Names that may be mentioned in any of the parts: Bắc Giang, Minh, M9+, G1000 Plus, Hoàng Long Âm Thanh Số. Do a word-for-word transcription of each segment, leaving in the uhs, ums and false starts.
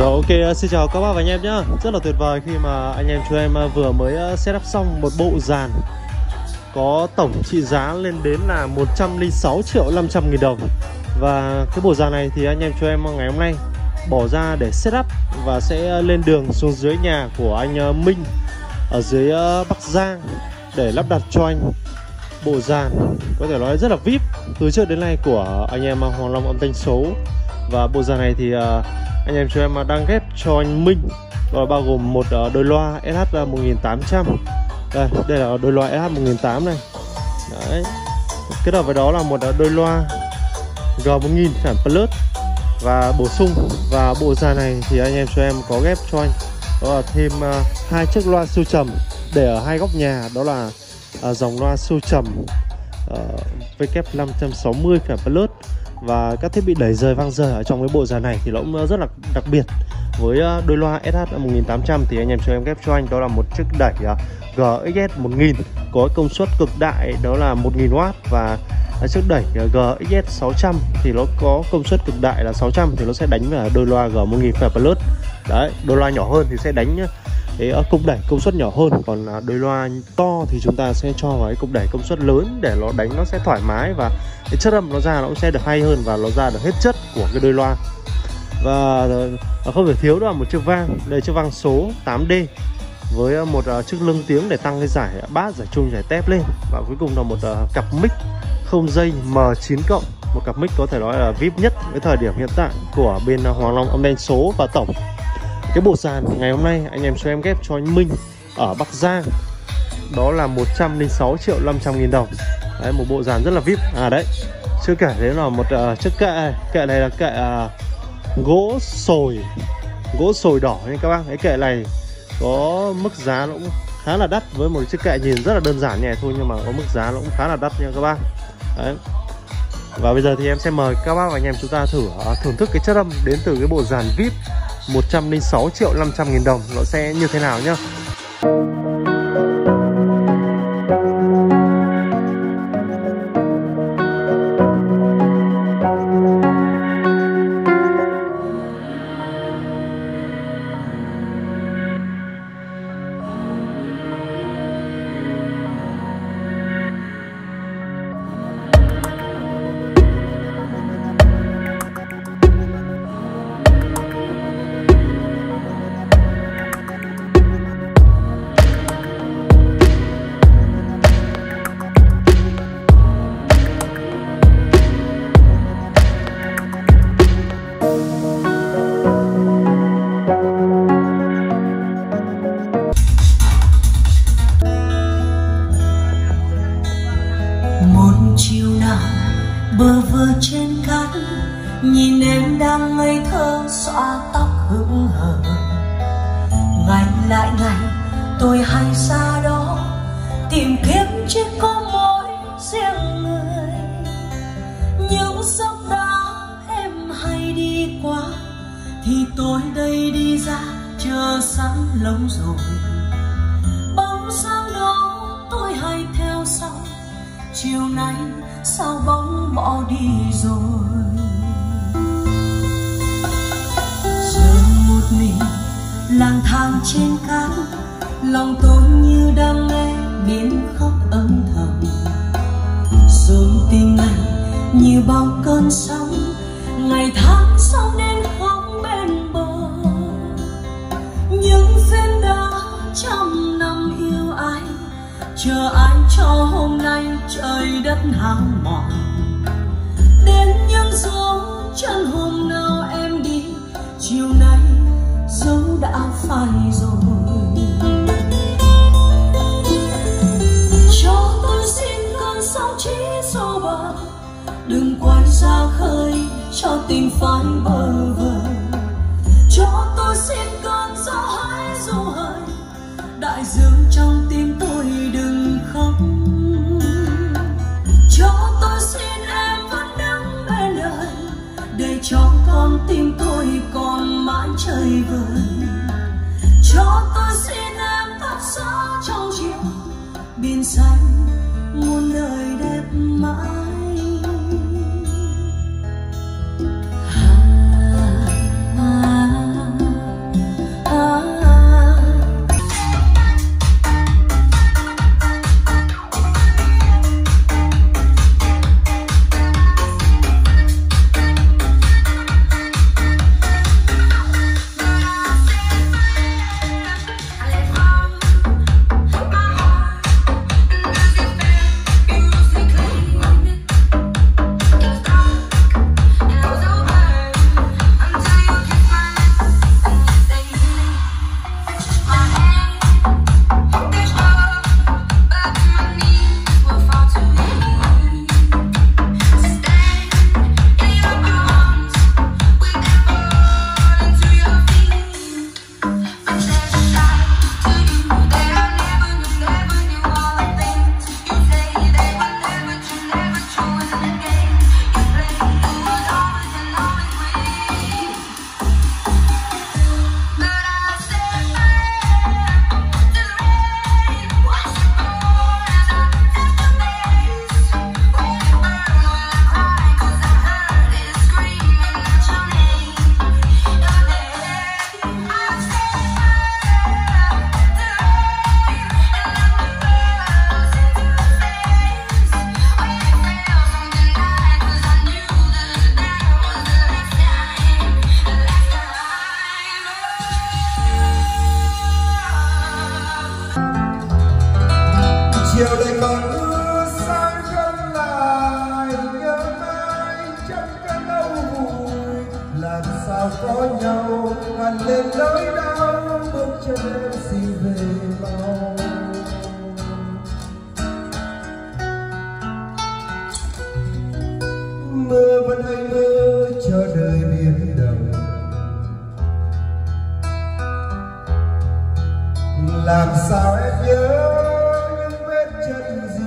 Rồi ok, xin chào các bác và anh em nhá. Rất là tuyệt vời khi mà anh em chúng em vừa mới setup xong một bộ dàn có tổng trị giá lên đến là một trăm lẻ sáu triệu năm trăm nghìn đồng. Và cái bộ dàn này thì anh em chúng em ngày hôm nay bỏ ra để setup và sẽ lên đường xuống dưới nhà của anh Minh ở dưới Bắc Giang để lắp đặt cho anh bộ dàn có thể nói rất là vi ai pi từ trước đến nay của anh em Hoàng Long Âm Thanh Số. Và bộ dàn này thì anh em chúng em đang ghép cho anh Minh và bao gồm một đôi loa ét hát một nghìn tám trăm. Đây, đây là đôi loa ét hát một nghìn tám trăm này. Đấy. Kết hợp với đó là một đôi loa G một nghìn Plus và bổ sung và bộ dàn này thì anh em cho em có ghép cho anh đó là thêm hai chiếc loa siêu trầm để ở hai góc nhà, đó là dòng loa siêu trầm W năm sáu không Plus và các thiết bị đẩy rời vang rời ở trong cái bộ dàn này thì nó cũng rất là đặc biệt. Với đôi loa ét hát một nghìn tám trăm thì anh em cho em ghép cho anh đó là một chiếc đẩy G X một nghìn có công suất cực đại đó là một nghìn oát, và chiếc đẩy G X sáu trăm thì nó có công suất cực đại là sáu trăm thì nó sẽ đánh vào đôi loa G một nghìn Plus. Đấy, đôi loa nhỏ hơn thì sẽ đánh cái cục đẩy công suất nhỏ hơn, còn đôi loa to thì chúng ta sẽ cho vào cái cục đẩy công suất lớn để nó đánh nó sẽ thoải mái và cái chất âm nó ra nó cũng sẽ được hay hơn và nó ra được hết chất của cái đôi loa. Và không thể thiếu đó là một chiếc vang, đây chiếc vang số tám D với một chiếc lưng tiếng để tăng cái giải bass, giải trung, giải tép lên, và cuối cùng là một cặp mic không dây M chín cộng, một cặp mic có thể nói là vi ai pi nhất cái thời điểm hiện tại của bên Hoàng Long Âm Thanh Số. Và tổng cái bộ sàn ngày hôm nay anh em cho em ghép cho anh Minh ở Bắc Giang đó là một trăm lẻ sáu triệu năm trăm nghìn đồng. Đấy, một bộ dàn rất là vi ai pi. À đấy, chưa kể đấy là một uh, chiếc kệ, kệ này là kệ uh, gỗ sồi, gỗ sồi đỏ nha các bác. Cái kệ này có mức giá nó cũng khá là đắt, với một chiếc kệ nhìn rất là đơn giản nhẹ thôi nhưng mà có mức giá nó cũng khá là đắt nha các bác. Đấy. Và bây giờ thì em sẽ mời các bác và anh em chúng ta thử uh, thưởng thức cái chất âm đến từ cái bộ dàn vi ai pi một trăm lẻ sáu triệu năm trăm nghìn đồng nó sẽ như thế nào nhá. Bơ vơ trên cát nhìn em đang ngây thơ xõa tóc hững hờ, ngày lại ngày tôi hay xa đó tìm kiếm chỉ có mỗi riêng người. Những dốc đá em hay đi qua thì tôi đây đi ra chờ sẵn lông rồi, bóng sáng đó tôi hay theo sau, chiều nay sao bóng bỏ đi rồi. Giờ một mình lang thang trên cát, lòng tôi như đang nghe tiếng khóc âm thầm. Dồn tình này như bao cơn sóng, ngày tháng sau nên không bên bờ. Những phen đã trăm năm yêu ai, chờ ai cho hôm nay trời đất hao mòn. Đến những dấu chân hôm nào em đi, chiều nay dấu đã phai rồi. Cho tôi xin cơn sóng chỉ sâu bờ, đừng quay ra khơi cho tình phai bờ vờ. Cho tôi xin cơn gió hãy du hơi, đại dương trong tim tôi đừng khóc. Cho tôi xin em vẫn đứng bên đời, để cho con tim tôi còn mãi chơi vời. Cho tôi xin em tắt gió trong chiều, biển xanh muôn đời đẹp mãi. À, à. chiều đây còn mưa sáng không lại, nhớ mãi trong cơn đau buồn. Làm sao có nhau hoàn lên nỗi đau, bước chân em xin về mau. Mưa vẫn hay mưa cho đời biến động, làm sao em nhớ những vết chân gì.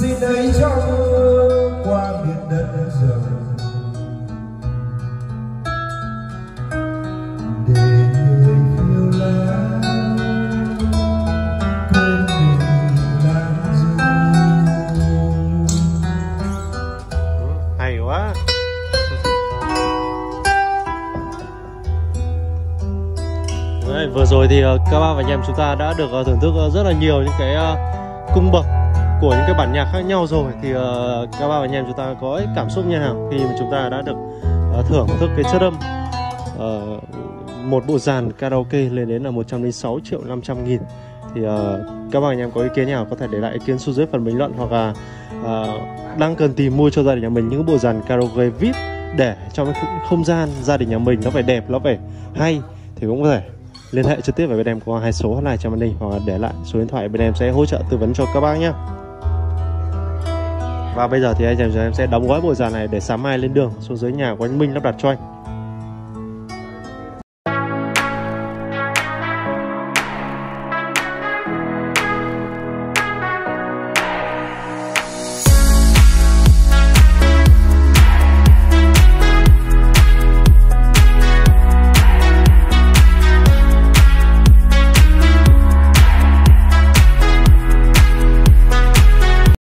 Xin hãy cho mưa qua miền đất rộng, vừa rồi thì các bác và anh em chúng ta đã được thưởng thức rất là nhiều những cái cung bậc của những cái bản nhạc khác nhau rồi, thì các bác và anh em chúng ta có cảm xúc như nào khi mà chúng ta đã được thưởng thức cái chất âm một bộ dàn karaoke lên đến là một trăm lẻ sáu triệu năm trăm nghìn. Thì các bác anh em có ý kiến nào có thể để lại ý kiến xuống dưới phần bình luận, hoặc là đang cần tìm mua cho gia đình nhà mình những bộ dàn karaoke vê i pê để trong không gian gia đình nhà mình nó phải đẹp, nó phải hay, thì cũng có thể liên hệ trực tiếp với bên em qua hai số hotline trên màn hình, hoặc để lại số điện thoại bên em sẽ hỗ trợ tư vấn cho các bác nhé. Và bây giờ thì anh em, em sẽ đóng gói bộ dàn này để sáng mai lên đường xuống dưới nhà của anh Minh lắp đặt cho anh.